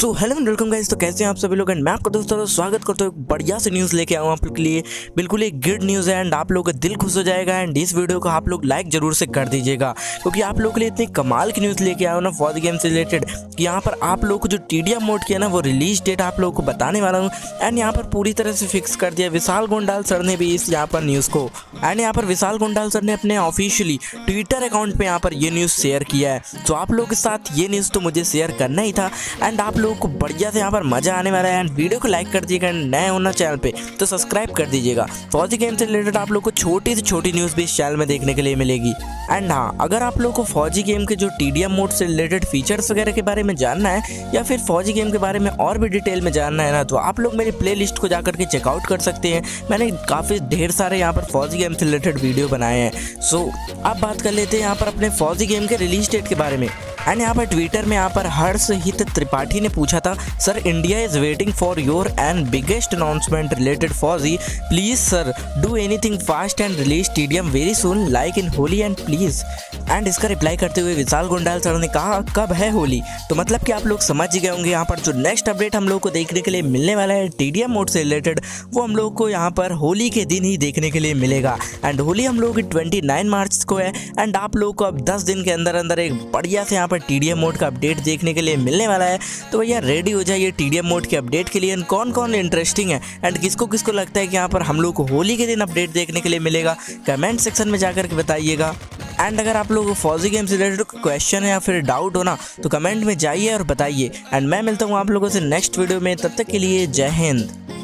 So hello and welcome guys. तो कैसे हैं आप सभी लोग एंड मैं आपका दोस्तों स्वागत करता हूँ। एक बढ़िया से न्यूज़ लेके आऊँ आप लोग के लिए, बिल्कुल एक गुड न्यूज़ है एंड आप लोगों का दिल खुश हो जाएगा। एंड इस वीडियो को आप लोग लाइक जरूर से कर दीजिएगा क्योंकि आप लोग के लिए इतनी कमाल की न्यूज़ लेके आऊँ ना फॉर गेम से रिलेटेड कि यहाँ पर आप लोग को जो TDM मोड किया ना वो रिलीज डेट आप लोग को बताने वाला हूँ। एंड यहाँ पर पूरी तरह से फिक्स कर दिया विशाल गोंडाल सर ने भी इस यहाँ पर न्यूज़ को। एंड यहाँ पर विशाल गोंडाल सर ने अपने ऑफिशियली ट्विटर अकाउंट पर यहाँ पर ये न्यूज़ शेयर किया है। तो आप लोगों के साथ ये न्यूज़ तो मुझे शेयर करना ही था एंड आप लोगों को बढ़िया से यहाँ पर मजा आने वाला है। एंड वीडियो को लाइक कर दीजिएगा एंड नए होना चैनल पे तो सब्सक्राइब कर दीजिएगा। फौजी गेम से रिलेटेड आप लोग को छोटी से छोटी न्यूज़ भी इस चैनल में देखने के लिए मिलेगी। एंड हाँ, अगर आप लोग को फौजी गेम के जो TDM मोड से रिलेटेड फीचर्स वगैरह के बारे में जानना है या फिर फौजी गेम के बारे में और भी डिटेल में जानना है ना, तो आप लोग मेरी प्ले लिस्ट को जाकर के चेकआउट कर सकते हैं। मैंने काफ़ी ढेर सारे यहाँ पर फौजी गेम से रिलेटेड वीडियो बनाए हैं। सो अब बात कर लेते हैं यहाँ पर अपने फौजी गेम के रिलीज डेट के बारे में। एंड यहाँ पर ट्विटर में यहाँ पर हर्षहित त्रिपाठी ने पूछा था, sir India is waiting for your and biggest announcement related Fauji, please sir do anything fast and release TDM very soon like in Holi and please. And इसका रिप्लाई करते हुए विशाल गोंडाल सर ने कहा, कब है होली? तो मतलब कि आप लोग समझ ही गए होंगे यहाँ पर जो नेक्स्ट अपडेट हम लोग को देखने के लिए मिलने वाला है TDM मोड से रिलेटेड, वो हम लोग को यहाँ पर होली के दिन ही देखने के लिए मिलेगा। एंड होली हम लोग की 29 मार्च को है एंड आप लोग को अब 10 दिन के अंदर अंदर एक बढ़िया से यहाँ पर TDM मोड का अपडेट देखने के लिए मिलने वाला है। तो भैया रेडी हो जाइए TDM मोड के अपडेट के लिए। एंड कौन कौन इंटरेस्टिंग है एंड किसको किसको लगता है कि यहाँ पर हम लोग को होली के दिन अपडेट देखने के लिए मिलेगा, कमेंट सेक्शन में जाकर के बताइएगा। एंड अगर आप लोगों को फौजी गेम से रिलेटेड क्वेश्चन है या फिर डाउट हो ना तो कमेंट में जाइए और बताइए। एंड मैं मिलता हूँ आप लोगों से नेक्स्ट वीडियो में, तब तक के लिए जय हिंद।